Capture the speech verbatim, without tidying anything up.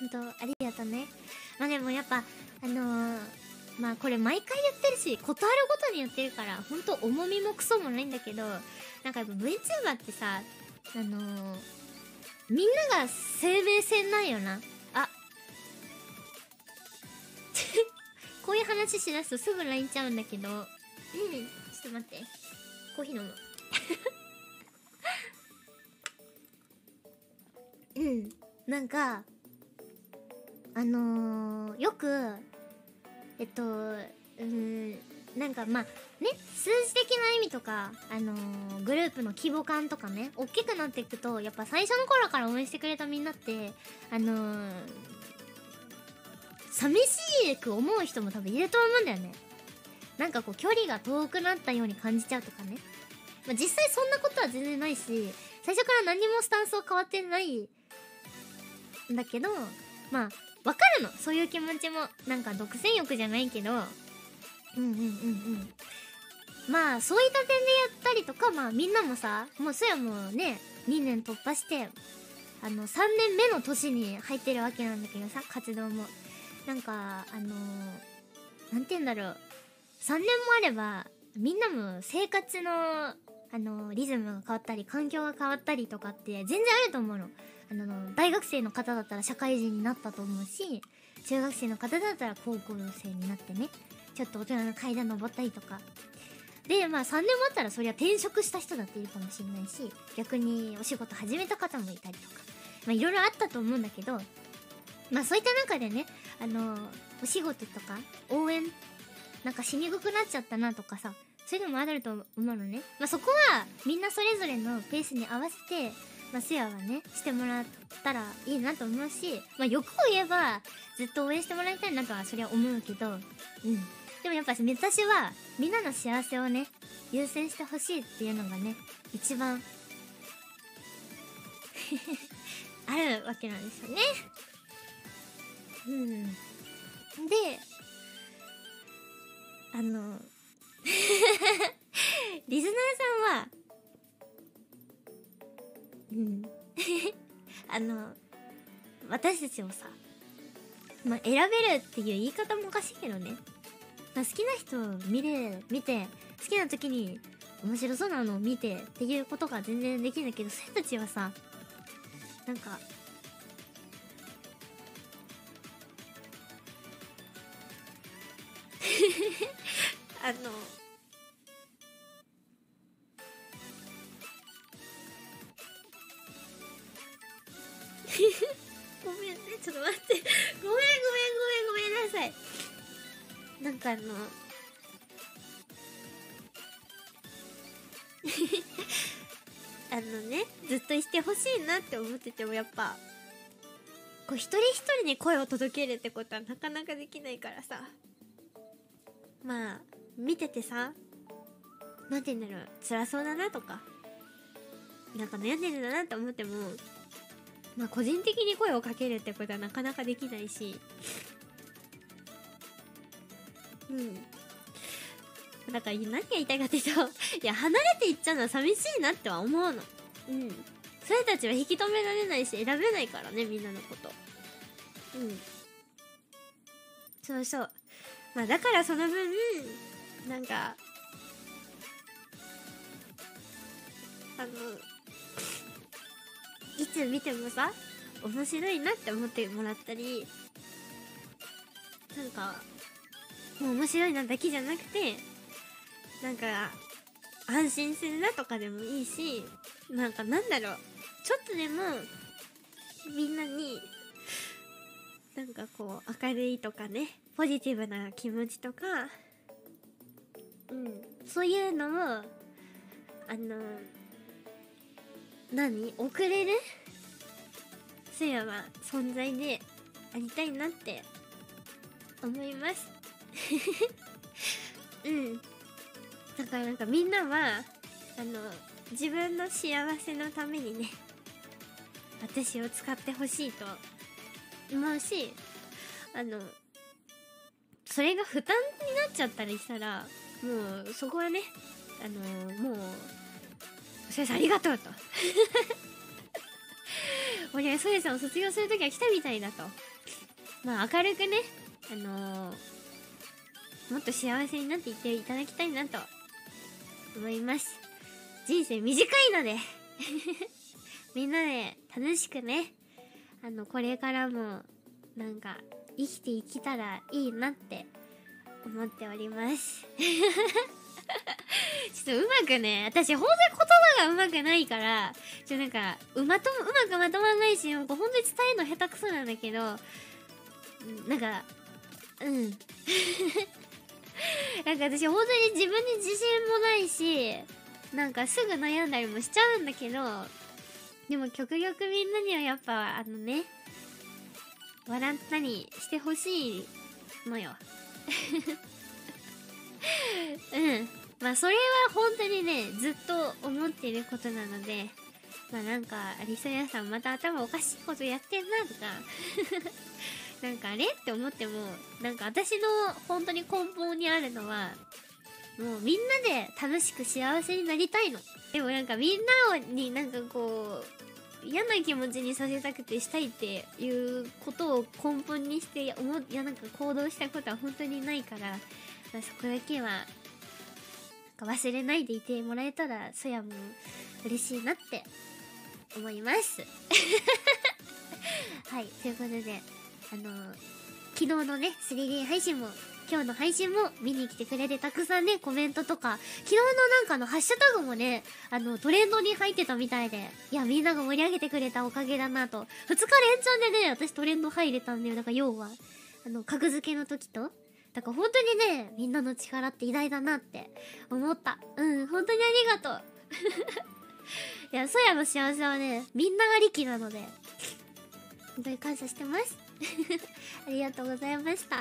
本当ありがとうね。まあでもやっぱあのー、まあこれ毎回言ってるし、ことあるごとに言ってるから本当重みもクソもないんだけど、なんかやっぱ VTuber ってさ、あのー、みんなが生命線なんよな。あこういう話しだすとすぐ ライン ちゃうんだけど、うん、ちょっと待って、コーヒー飲むうん、なんかあのー、よくえっとうんなんかまあね、数字的な意味とか、あのー、グループの規模感とかね、おっきくなっていくとやっぱ最初の頃から応援してくれたみんなってあのー、寂しく思う人も多分いると思うんだよね。なんかこう距離が遠くなったように感じちゃうとかね。まあ、実際そんなことは全然ないし、最初から何もスタンスを変わってないんだけど、まあわかるの、そういう気持ちも。なんか独占欲じゃないけど、うんうんうんうん、まあそういった点でやったりとか、まあみんなもさ、もうそやもうね、にねん突破してあのさんねんめの年に入ってるわけなんだけどさ、活動もなんかあの何て言うんだろう、さんねんもあればみんなも生活のあのリズムが変わったり環境が変わったりとかって全然あると思うの。あの大学生の方だったら社会人になったと思うし、中学生の方だったら高校生になってね、ちょっと大人の階段登ったりとかで、まあさんねんもあったらそりゃ転職した人だっているかもしれないし、逆にお仕事始めた方もいたりとか、まあいろいろあったと思うんだけど、まあそういった中でね、あのお仕事とか応援なんかしにくくなっちゃったなとかさ、そういうのもあると思うのね。まあ、そこはみんなそれぞれのペースに合わせて、まあ、スヤはねしてもらったらいいなと思うし、まあ、欲を言えばずっと応援してもらいたいなとはそりゃ思うけど、うん、でもやっぱ目指しはみんなの幸せをね優先してほしいっていうのがね一番あるわけなんですよね。うんで、あのリスナーさんは、うん、あの私たちもさ、まあ、選べるっていう言い方もおかしいけどね、まあ、好きな人を見れ見て好きな時に面白そうなのを見てっていうことが全然できるんだけど、それたちはさ、なんかあのごめんね、ちょっと待って、ごめんごめんごめんごめんなさい。なんかあのあのね、ずっとしてほしいなって思ってても、やっぱこう一人一人に声を届けるってことはなかなかできないからさ、まあ見ててさ、なんて言うんだろう、辛そうだなとかなんか悩んでるんだなって思っても、まあ個人的に声をかけるってことはなかなかできないし、うん、だから何が言いたいかっていうと、いや離れていっちゃうのは寂しいなっては思うの。うん、それたちは引き止められないし選べないからね、みんなのこと。うん、そうそう。まあだからその分なんかあのいつ見てもさ面白いなって思ってもらったり、なんかもう面白いなだけじゃなくて、なんか安心するなとかでもいいし、なんかなんだろう、ちょっとでもみんなになんかこう明るいとかね、ポジティブな気持ちとか、うん、そういうのをあの何送れるスヤは存在でありたいなって思いますうん、だからなんかみんなはあの自分の幸せのためにね私を使ってほしいと思うし、あのそれが負担になっちゃったりしたら、もうそこはね、あのー、もう先生ありがとうとこれソネさんを卒業するときは来たみたいだと。まあ明るくね、あのー、もっと幸せになっていっていただきたいなと思います。人生短いのでみんなで楽しくね、あのこれからもなんか生きていけたらいいなって思っておりますちょっとうまくね、私本当に言葉がうまくないからちょっとなんかうまとうまくまとまらないし、本当に伝えるの下手くそなんだけど、なんかうんなんか私本当に自分に自信もないし、なんかすぐ悩んだりもしちゃうんだけど、でも極力みんなにはやっぱあのね、笑ったりしてほしいのようん、まあそれは本当にねずっと思ってることなので、まあなんかリスナーさんまた頭おかしいことやってんなとかなんかあれって思っても、なんか私の本当に根本にあるのはもうみんなで楽しく幸せになりたいの。でもなんかみんなになんかこう嫌な気持ちにさせたくてしたいっていうことを根本にして思いやなんか行動したことは本当にないから、まあ、そこだけはなんか忘れないでいてもらえたらそやも嬉しいなって思いますはい、ということであのー、昨日のね スリーディー 配信も今日の配信も見に来てくれて、たくさんねコメントとか昨日のなんかのハッシュタグもねあのトレンドに入ってたみたいで、いやみんなが盛り上げてくれたおかげだなと。ふつか連チャンでね私トレンド入れたんだよ。だから要はあの格付けの時と、だから本当にねみんなの力って偉大だなって思った。うん本当にありがとういやソヤの幸せはねみんなありきなので本当に感謝してますありがとうございました。